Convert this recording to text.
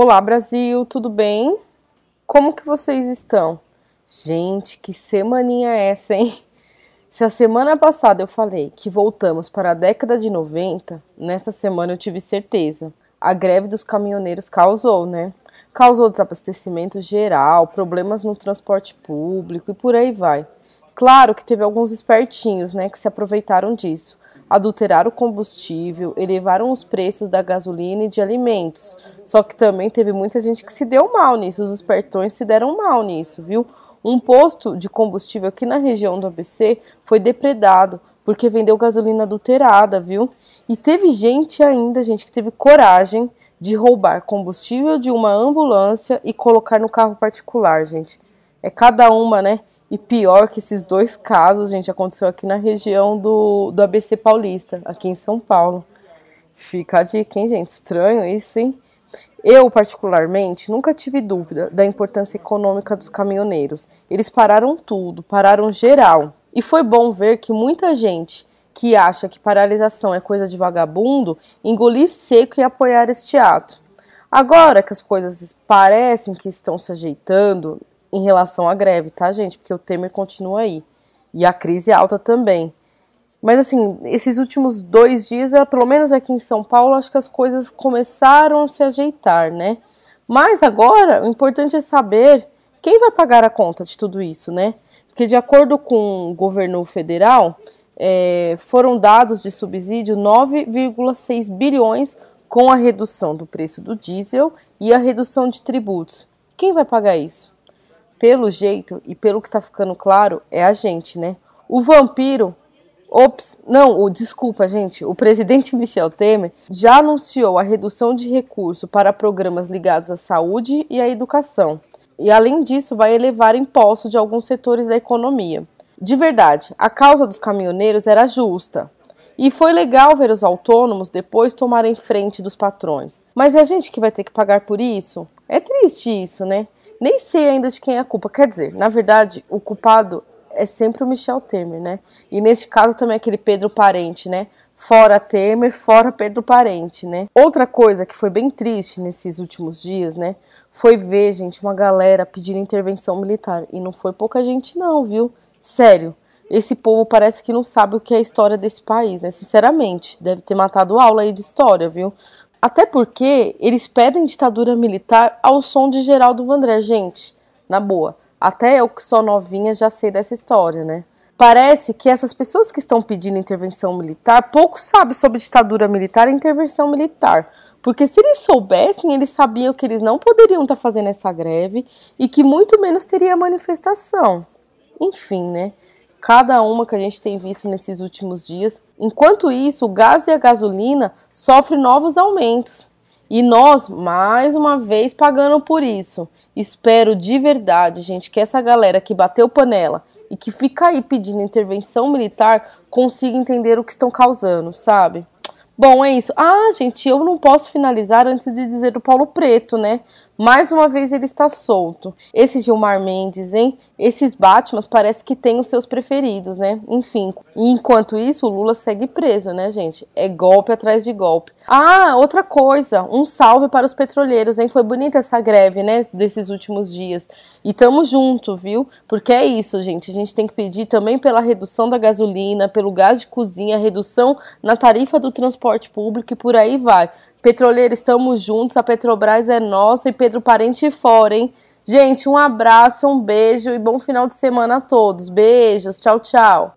Olá, Brasil, tudo bem? Como que vocês estão? Gente, que semaninha é essa, hein? Se a semana passada eu falei que voltamos para a década de 90, nessa semana eu tive certeza. A greve dos caminhoneiros causou, né? Causou desabastecimento geral, problemas no transporte público e por aí vai. Claro que teve alguns espertinhos, né, que se aproveitaram disso. Adulteraram o combustível, elevaram os preços da gasolina e de alimentos. Só que também teve muita gente que se deu mal nisso, os espertões se deram mal nisso, viu? Um posto de combustível aqui na região do ABC foi depredado, porque vendeu gasolina adulterada, viu? E teve gente ainda, gente, que teve coragem de roubar combustível de uma ambulância e colocar no carro particular, gente. É cada uma, né? E pior que esses dois casos, gente, aconteceu aqui na região do ABC Paulista, aqui em São Paulo. Fica a dica, hein, gente? Estranho isso, hein? Eu, particularmente, nunca tive dúvida da importância econômica dos caminhoneiros. Eles pararam tudo, pararam geral. E foi bom ver que muita gente que acha que paralisação é coisa de vagabundo, engolir seco e apoiar este ato. Agora que as coisas parecem que estão se ajeitando em relação à greve, tá, gente? Porque o Temer continua aí. E a crise é alta também. Mas, assim, esses últimos 2 dias, pelo menos aqui em São Paulo, acho que as coisas começaram a se ajeitar, né? Mas agora, o importante é saber quem vai pagar a conta de tudo isso, né? Porque, de acordo com o governo federal, foram dados de subsídio 9,6 bilhões com a redução do preço do diesel e a redução de tributos. Quem vai pagar isso? Pelo jeito, e pelo que tá ficando claro, é a gente, né? O vampiro... O presidente Michel Temer já anunciou a redução de recurso para programas ligados à saúde e à educação. E além disso, vai elevar impostos de alguns setores da economia. De verdade, a causa dos caminhoneiros era justa. E foi legal ver os autônomos depois tomarem frente dos patrões. Mas é a gente que vai ter que pagar por isso? É triste isso, né? Nem sei ainda de quem é a culpa. Quer dizer, na verdade, o culpado é sempre o Michel Temer, né? E neste caso também aquele Pedro Parente, né? Fora Temer, fora Pedro Parente, né? Outra coisa que foi bem triste nesses últimos dias, né? Foi ver, gente, uma galera pedindo intervenção militar. E não foi pouca gente não, viu? Sério, esse povo parece que não sabe o que é a história desse país, né? Sinceramente, deve ter matado aula aí de história, viu? Até porque eles pedem ditadura militar ao som de Geraldo Vandré, gente. Na boa. Até eu que sou novinha já sei dessa história, né? Parece que essas pessoas que estão pedindo intervenção militar pouco sabem sobre ditadura militar e intervenção militar. Porque se eles soubessem, eles sabiam que eles não poderiam estar fazendo essa greve e que muito menos teria manifestação. Enfim, né? Cada uma que a gente tem visto nesses últimos dias. Enquanto isso, o gás e a gasolina sofrem novos aumentos. E nós, mais uma vez, pagando por isso. Espero de verdade, gente, que essa galera que bateu panela e que fica aí pedindo intervenção militar consiga entender o que estão causando, sabe? Bom, é isso. Ah, gente, eu não posso finalizar antes de dizer do Paulo Preto, né? Mais uma vez ele está solto. Esse Gilmar Mendes, hein? Esses Batmans parece que têm os seus preferidos, né? Enfim, enquanto isso o Lula segue preso, né, gente? É golpe atrás de golpe. Ah, outra coisa, um salve para os petroleiros, hein? Foi bonita essa greve, né, desses últimos dias. E tamo junto, viu? Porque é isso, gente. A gente tem que pedir também pela redução da gasolina, pelo gás de cozinha, redução na tarifa do transporte público e por aí vai. Petroleiros, estamos juntos, a Petrobras é nossa e Pedro Parente fora, hein? Gente, um abraço, um beijo e bom final de semana a todos. Beijos, tchau, tchau.